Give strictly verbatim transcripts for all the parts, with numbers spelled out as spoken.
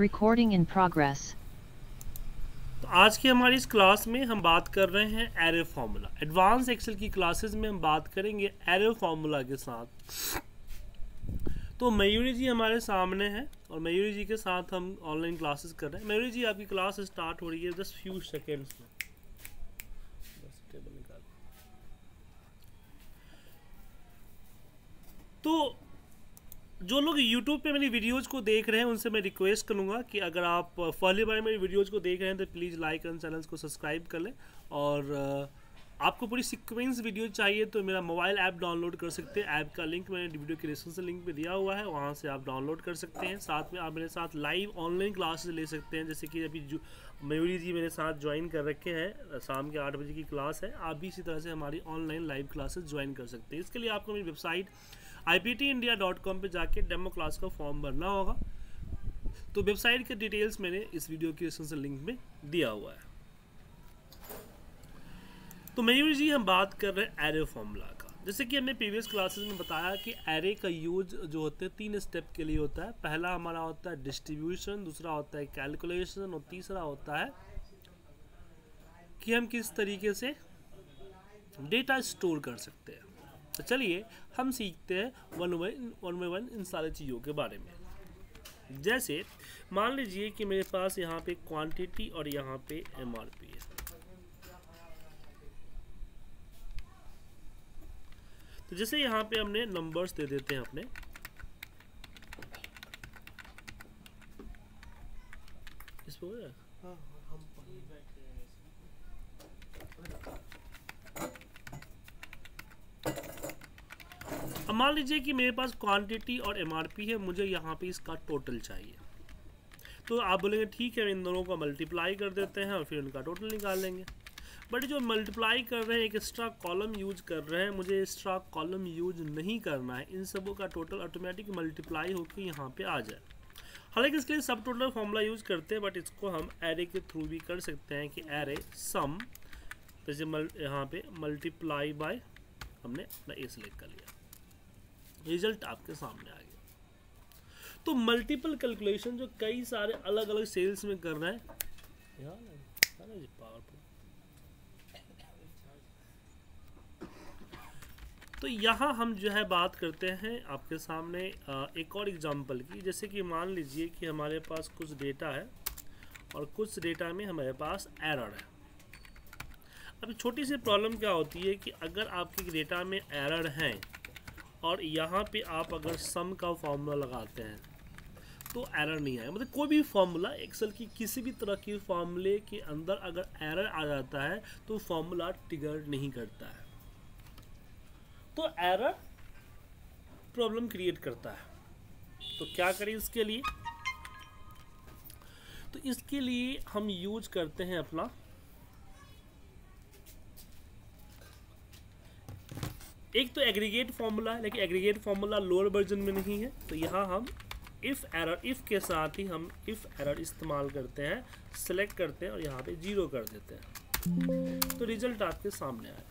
Recording in progress. तो आज की हमारी इस क्लास में हम बात कर रहे हैं एरे फॉर्मूला। एडवांस एक्सेल की क्लासेस में हम बात करेंगे एरे फॉर्मूला के साथ। तो मयूरी जी हमारे सामने हैं और मयूरी जी के साथ हम ऑनलाइन क्लासेस कर रहे हैं। मयूरी जी आपकी क्लास स्टार्ट हो रही है जस्ट फ्यू सेकेंड्स में। तो जो लोग YouTube पे मेरी वीडियोज़ को देख रहे हैं उनसे मैं रिक्वेस्ट करूँगा कि अगर आप पहली बार मेरी वीडियोज़ को देख रहे हैं तो प्लीज़ लाइक एंड चैनल को सब्सक्राइब कर लें। और आपको पूरी सीक्वेंस वीडियो चाहिए तो मेरा मोबाइल ऐप डाउनलोड कर सकते हैं। ऐप का लिंक मैंने वीडियो के डिस्क्रिप्शन लिंक पे दिया हुआ है, वहाँ से आप डाउनलोड कर सकते हैं। साथ में आप मेरे साथ लाइव ऑनलाइन क्लासेस ले सकते हैं, जैसे कि अभी जो मयूरी जी मेरे साथ ज्वाइन कर रखे हैं, शाम के आठ बजे की क्लास है। आप भी इसी तरह से हमारी ऑनलाइन लाइव क्लासेस ज्वाइन कर सकते हैं। इसके लिए आपको मेरी website EPT India dot com पर जाके डेमो क्लास का फॉर्म भरना होगा। तो वेबसाइट के डिटेल्स मैंने इस वीडियो के डिस्क्रिप्शन लिंक में दिया हुआ है। तो मयूरी जी हम बात कर रहे हैं एरे फॉर्मूला का। जैसे कि हमने प्रीवियस क्लासेस में बताया कि एरे का यूज जो होते हैं तीन स्टेप के लिए होता है। पहला हमारा होता है डिस्ट्रीब्यूशन, दूसरा होता है कैलकुलेशन और तीसरा होता है कि हम किस तरीके से डेटा स्टोर कर सकते हैं। तो चलिए हम सीखते हैं one by one by one इन सारी चीज़ों के बारे में। जैसे मान लीजिए कि मेरे पास यहाँ पे क्वांटिटी और यहाँ पे एमआरपी है। तो जैसे यहाँ पे हमने नंबर्स दे देते हैं अपने। इसमें अब मान लीजिए कि मेरे पास क्वांटिटी और एमआरपी है, मुझे यहाँ पे इसका टोटल चाहिए। तो आप बोलेंगे ठीक है, इन दोनों को मल्टीप्लाई कर देते हैं और फिर उनका टोटल निकाल लेंगे। बट जो मल्टीप्लाई कर रहे हैं एक एक्स्ट्रा कॉलम यूज कर रहे हैं, मुझे एक्स्ट्रा कॉलम यूज नहीं करना है। इन सबों का टोटल ऑटोमेटिक मल्टीप्लाई होकर यहाँ पे आ जाए। हालांकि इसके लिए सब टोटल फॉर्मूला यूज करते हैं, बट इसको हम एरे के थ्रू भी कर सकते हैं कि एरे सम, जैसे यहाँ पे मल्टीप्लाई बाय हमने अपना ए सेलेक्ट कर लिया, रिजल्ट आपके सामने आ गया। तो मल्टीपल कैलकुलेशन जो कई सारे अलग अलग सेल्स में कर रहे हैं, तो यहाँ हम जो है बात करते हैं आपके सामने एक और एग्जांपल की। जैसे कि मान लीजिए कि हमारे पास कुछ डेटा है और कुछ डेटा में हमारे पास एरर है। अब छोटी सी प्रॉब्लम क्या होती है कि अगर आपके डेटा में एरर हैं और यहाँ पे आप अगर सम का फॉर्मूला लगाते हैं तो एरर नहीं आएगा। मतलब कोई भी फार्मूला एक्सेल की किसी भी तरह की फार्मूले के अंदर अगर एरर आ जाता है तो फार्मूला ट्रिगर नहीं करता है। तो एरर प्रॉब्लम क्रिएट करता है। तो क्या करें इसके लिए? तो इसके लिए हम यूज करते हैं अपना एक तो एग्रीगेट फॉर्मूला है, लेकिन एग्रीगेट फॉर्मूला लोअर वर्जन में नहीं है। तो यहाँ हम इफ एरर, इफ के साथ ही हम इफ एरर इस्तेमाल करते हैं, सेलेक्ट करते हैं और यहाँ पे जीरो कर देते हैं। तो रिजल्ट आपके सामने आया।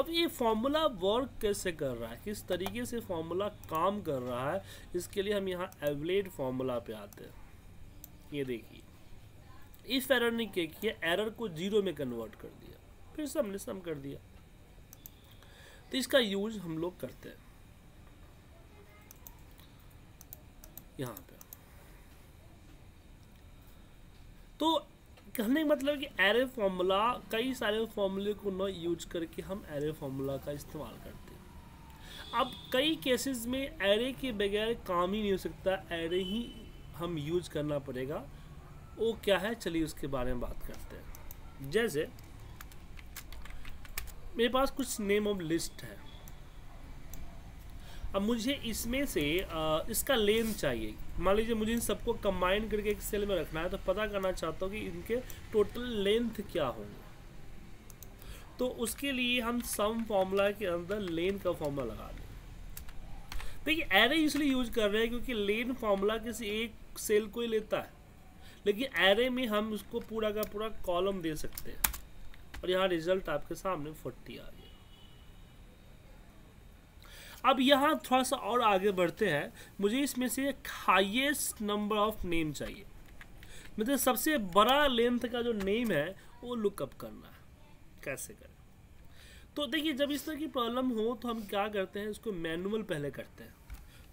अब ये फॉर्मूला वर्क कैसे कर रहा है, किस तरीके से फॉर्मूला काम कर रहा है, इसके लिए हम यहाँ इवैलुएट फॉर्मूला पे आते हैं। ये देखिए, इफ एरर ने क्या किया, एरर को जीरो में कन्वर्ट कर दिया, फिर सम ने सम कर दिया। तो इसका यूज हम लोग करते हैं यहाँ पे। तो कहने का मतलब कि एरे फॉर्मूला, कई सारे फॉर्मूले को ना यूज करके हम एरे फॉर्मूला का इस्तेमाल करते हैं। अब कई केसेस में एरे के बगैर काम ही नहीं हो सकता, एरे ही हम यूज करना पड़ेगा। वो क्या है, चलिए उसके बारे में बात करते हैं। जैसे मेरे पास कुछ नेम ऑफ लिस्ट है। अब मुझे इसमें से इसका लेंथ चाहिए। मान लीजिए मुझे इन सबको कंबाइन करके एक सेल में रखना है, तो पता करना चाहता हूँ कि इनके टोटल लेंथ क्या होंगे। तो उसके लिए हम सम फॉर्मूला के अंदर लेन का फॉर्मूला लगा दें। देखिए एरे इसलिए यूज कर रहे हैं क्योंकि लेन फॉर्मूला किसी एक सेल को ही लेता है, लेकिन एरे में हम उसको पूरा का पूरा कॉलम दे सकते हैं। और यहाँ रिजल्ट आपके सामने फोर्टी आ गया। अब यहाँ थोड़ा सा और आगे बढ़ते हैं। मुझे इसमें से हाईएस्ट नंबर ऑफ नेम चाहिए। मतलब सबसे बड़ा लेंथ का जो नेम है वो लुकअप करना है, कैसे करें? तो देखिए जब इस तरह की प्रॉब्लम हो तो हम क्या करते हैं, इसको मैनुअल पहले करते हैं।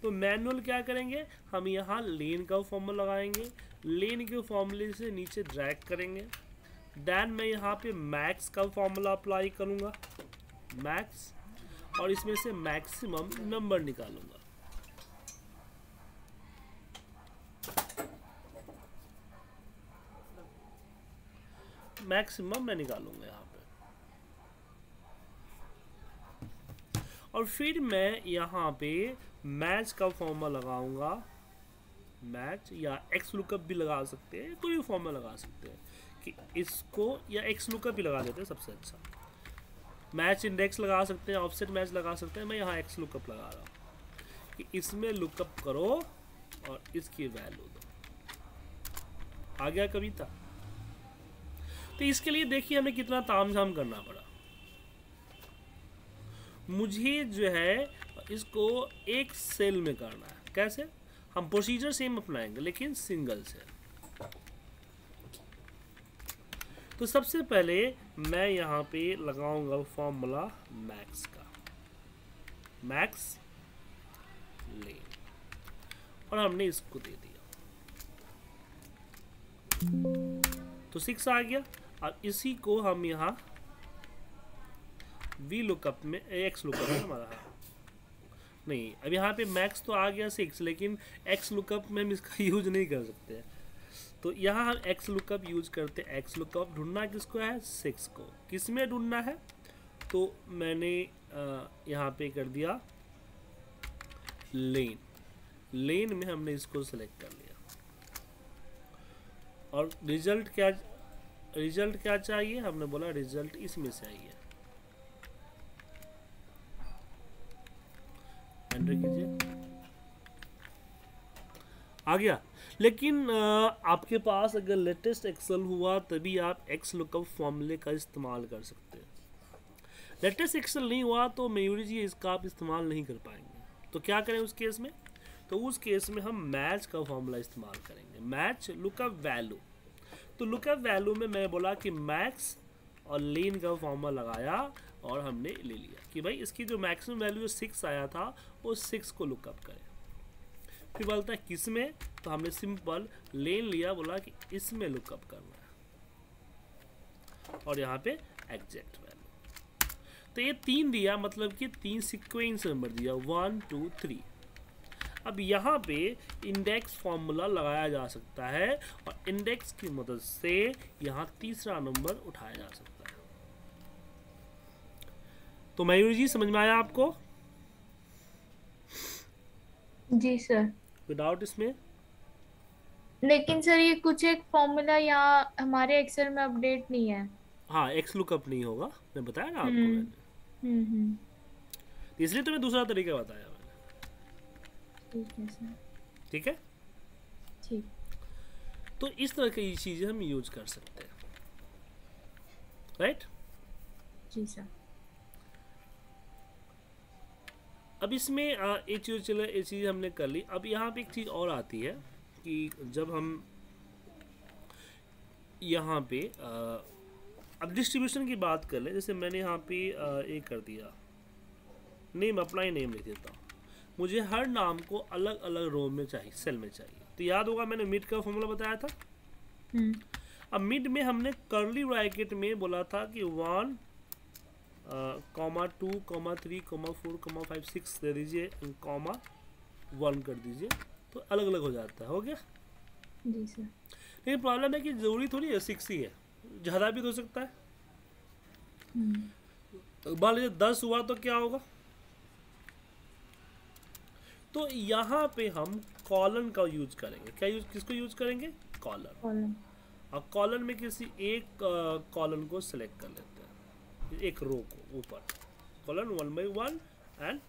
तो मैनुअल क्या करेंगे, हम यहाँ लेन का फॉर्मूला लगाएंगे, लेन के फॉर्मूले से नीचे ड्रैग करेंगे, देन मैं यहाँ पे मैक्स का फॉर्मूला अप्लाई करूँगा, मैक्स, और इसमें से मैक्सिमम नंबर निकालूंगा। मैक्सिमम मैं निकालूंगा यहाँ पे, और फिर मैं यहाँ पे मैच का फॉर्मूला लगाऊंगा, मैच या एक्स लुकअप भी लगा सकते हैं, कोई भी फॉर्मूला लगा सकते हैं कि इसको, या एक्स लुकअप भी लगा लेते हैं सबसे अच्छा, मैच इंडेक्स लगा सकते हैं, ऑफसेट मैच लगा सकते हैं। मैं यहाँ एक्स लुकअप लगा रहा हूँ कि इसमें लुकअप करो और इसकी वैल्यू दो। आ गया कविता? तो इसके लिए देखिए हमें कितना तामझाम करना पड़ा। मुझे जो है इसको एक सेल में करना है, कैसे? हम प्रोसीजर सेम अपनाएंगे लेकिन सिंगल सेल। तो सबसे पहले मैं यहाँ पे लगाऊंगा फॉर्मूला मैक्स का, मैक्स ले, और हमने इसको दे दिया, तो सिक्स आ गया। और इसी को हम यहाँ वी लुकअप में, एक्स लुकअप है हमारा, नहीं अब यहाँ पे मैक्स तो आ गया सिक्स, लेकिन एक्स लुकअप में हम इसका यूज नहीं कर सकते, तो यहाँ हम एक्स लुकअप यूज करते हैं। एक्स लुकअप ढूंढना किसको है, सिक्स को, किस में ढूंढना है? तो मैंने यहाँ पे कर दिया लेन, लेन में हमने इसको सेलेक्ट कर लिया, और रिजल्ट क्या, रिजल्ट क्या चाहिए, हमने बोला रिजल्ट इसमें से आई है, एंटर कीजिए, आ गया। लेकिन आपके पास अगर लेटेस्ट एक्सेल हुआ तभी आप एक्स लुकअप फॉर्मूले का इस्तेमाल कर सकते हैं। लेटेस्ट एक्सेल नहीं हुआ तो मयूरी जी इसका आप इस्तेमाल नहीं कर पाएंगे। तो क्या करें उस केस में, तो उस केस में हम मैच का फॉर्मूला इस्तेमाल करेंगे, मैच लुकअप वैल्यू। तो लुकअप वैल्यू में मैंने बोला कि मैक्स और लेन का फॉर्मूला लगाया और हमने ले लिया कि भाई इसकी जो मैक्सिमम वैल्यू सिक्स आया था वो सिक्स को लुकअप करें। फिर बोलता है किस में, तो हमने सिंपल लेन लिया, बोला कि इसमें लुकअप करना है, और यहाँ पे एग्जैक्ट वैल्यू। तो ये तीन दिया, मतलब कि तीन सिक्वेंस नंबर दिया, वन टू थ्री। अब यहाँ पे इंडेक्स फॉर्मूला लगाया जा सकता है और इंडेक्स की मदद से यहाँ तीसरा नंबर उठाया जा सकता है। तो मयूरी जी समझ में आया आपको? जी सर। विदाउट इसमें, लेकिन सर ये कुछ एक फॉर्मूला यहाँ हमारे एक्सेल में अपडेट नहीं है। हाँ, एक्स लुकअप नहीं होगा, मैं बताया ना आपको मैंने, इसलिए तो मैं दूसरा तरीका बताया मैंने। ठीक है सर, ठीक है, ठीक। तो इस तरह की ये चीजें हम यूज कर सकते हैं, राइट? जी सर। अब इसमें ये चीज़ चले ये चीज़ हमने कर ली। अब यहाँ पे एक चीज़ और आती है कि जब हम यहाँ पे आ, अब डिस्ट्रीब्यूशन की बात कर ले, जैसे मैंने यहाँ पे ये कर दिया नेम, अप्लाई नेम लिख देता हूँ। मुझे हर नाम को अलग अलग रो में चाहिए, सेल में चाहिए। तो याद होगा मैंने मिड का फॉर्मूला बताया था। अब मिड में हमने कर्ली ब्रैकेट में बोला था कि one comma two comma three comma four comma five six दे दीजिए, कॉमा वन कर दीजिए, तो अलग अलग हो जाता है। हो गया जी सर। लेकिन प्रॉब्लम है कि जरूरी थोड़ी है सिक्स ही है, ज़्यादा भी हो सकता है। तो मान लीजिए दस हुआ तो क्या होगा? तो यहाँ पे हम कॉलन का यूज करेंगे। क्या यूज, किसको यूज करेंगे? कॉलन। और कॉलन में किसी एक कॉलन को सिलेक्ट कर लेते हैं, एक रो को ऊपर, colon one by one, and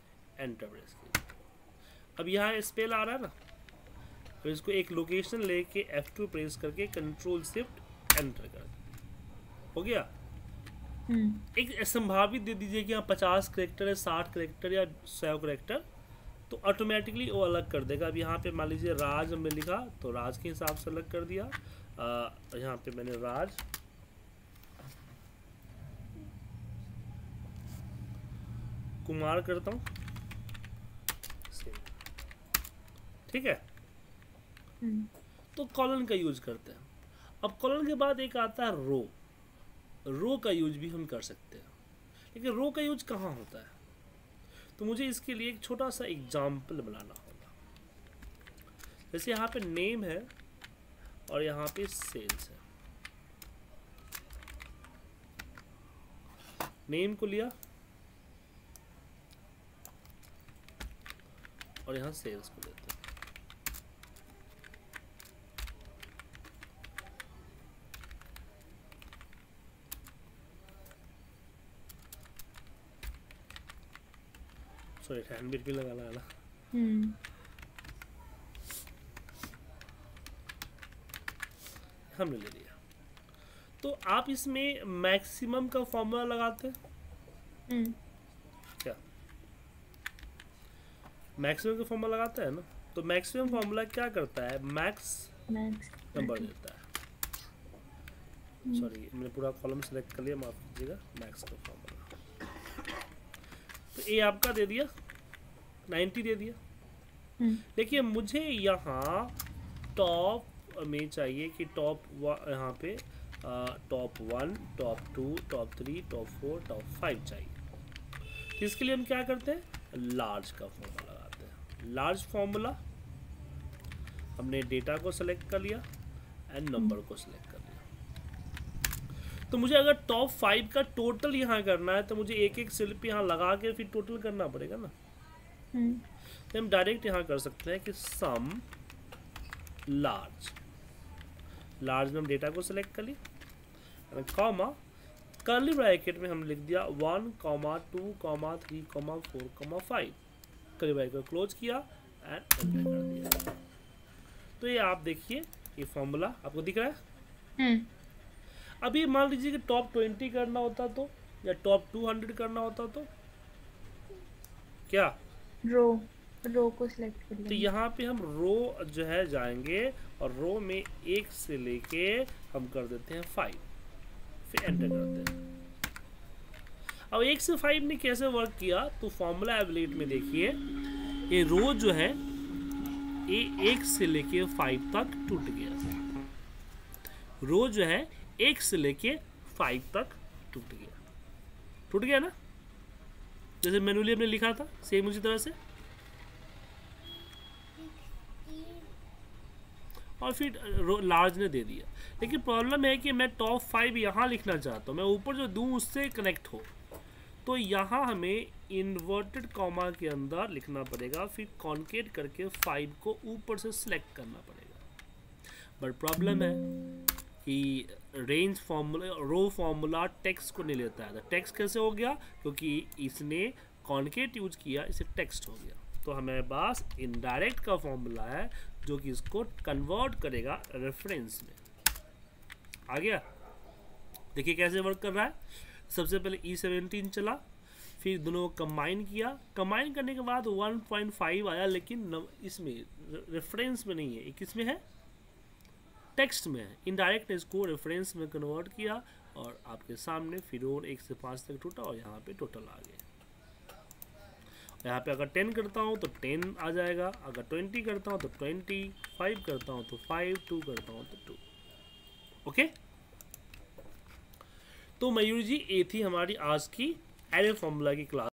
enter press कीजिए। अब यहाँ स्पेल आ रहा है ना, तो इसको एक लोकेशन लेके एफ टू प्रेस करके कंट्रोल शिफ्ट एंटर कर दीजिए। हो गया। एक संभावित दे दीजिए कि यहाँ पचास करेक्टर है, साठ करेक्टर या सौ करेक्टर, तो ऑटोमेटिकली वो अलग कर देगा। अब यहाँ पे मान लीजिए राज हमने लिखा, तो राज के हिसाब से अलग कर दिया। यहाँ पे मैंने लार्ज कुमार करता हूँ, ठीक है। तो कॉलन का यूज करते हैं। अब कॉलन के बाद एक आता है रो। रो का यूज भी हम कर सकते हैं, लेकिन रो का यूज कहाँ होता है? तो मुझे इसके लिए एक छोटा सा एग्जाम्पल बनाना होगा। जैसे यहाँ पे नेम है और यहाँ पे सेल्स है। नेम को लिया और यहाँ सेल्स को लेते हैं। सॉरी, हैंडबिट भी लगाना है ना। हम्म, हमने ले लिया। तो आप इसमें मैक्सिमम का फॉर्मूला लगाते हैं। हम्म, क्या मैक्सिमम का फॉर्मूला लगाते हैं ना? तो मैक्सिमम फॉर्मूला क्या करता है? मैक्स नंबर देता है। सॉरी, मैंने पूरा कॉलम सेलेक्ट कर लिया, माफ कीजिएगा। मैक्स का फॉर्मूला तो ए आपका दे दिया, नाइन्टी दे दिया। देखिए, मुझे यहाँ टॉप में चाहिए कि टॉप यहाँ पे top one, top two, top three, top four, top five चाहिए। तो इसके लिए हम क्या करते हैं? लार्ज का फॉर्मूला लगाते हैं। लार्ज फॉर्मूला, हमने डेटा को सेलेक्ट कर लिया एंड नंबर को सेलेक्ट कर लिया। तो मुझे अगर टॉप फाइव का टोटल यहाँ करना है तो मुझे एक एक सेल पे यहाँ लगा के फिर टोटल करना पड़ेगा ना। तो हम डायरेक्ट यहाँ कर सकते हैं कि सम लार्ज। लार्ज में हम डेटा को सेलेक्ट कर लिए, कॉमा, कर्ली ब्रैकेट में हम लिख दिया one comma two comma three comma four comma five, curly bracket close किया एंड एंटर कर दिया। तो ये आप देखिए, ये फॉर्मूला आपको दिख रहा है। अभी मान लीजिए कि टॉप ट्वेंटी करना होता तो, या टॉप टू हंड्रेड करना होता तो क्या? रो रो को सिलेक्ट कर लेंगे। तो यहाँ पे हम रो जो है जाएंगे और रो में एक से लेके हम कर देते हैं फाइव, फिर एंटर करते हैं। अब एक से फाइव ने कैसे वर्क किया? तो फॉर्मूला एवलेट में देखिए, ये रो जो है ये एक से लेके फाइव तक टूट गया। रो जो है एक से लेके फाइव तक टूट गया, टूट गया ना, जैसे मैनुअली हमने लिखा था, सेम उसी तरह से। और फिर लार्ज ने दे दिया, लेकिन प्रॉब्लम है कि मैं टॉप फाइव यहाँ लिखना चाहता हूँ, मैं ऊपर जो दूँ उससे कनेक्ट हो। तो यहाँ हमें इन्वर्टेड कॉमा के अंदर लिखना पड़ेगा, फिर कॉन्केट करके फाइव को ऊपर से सिलेक्ट करना पड़ेगा। बट प्रॉब्लम है कि range formula, row formula text को नहीं लेता है। टेक्स्ट कैसे हो गया? क्योंकि इसने कॉन्केट यूज किया, इसे टेक्स्ट हो गया। तो हमारे पास इनडायरेक्ट का फॉर्मूला है जो कि इसको कन्वर्ट करेगा रेफरेंस में। आ गया? देखिए कैसे वर्क कर रहा है। सबसे पहले ई सेवेंटीन चला, फिर दोनों कंबाइन किया। कंबाइन करने के बाद वन पॉइंट फाइव आया, लेकिन इसमें रेफरेंस में नहीं है, किस में है? टेक्स्ट में। इनडायरेक्ट ने इसको रेफरेंस में कन्वर्ट किया और आपके सामने फिर और एक से पाँच तक टूटा और यहाँ पे टोटल आ गया। यहाँ पे अगर टेन करता हूँ तो टेन आ जाएगा, अगर ट्वेंटी करता हूँ तो ट्वेंटी, फाइव करता हूँ तो फाइव, टू करता हूँ तो टू। ओके, तो मयूरी जी, ये थी हमारी आज की एरे फॉर्मूला की क्लास।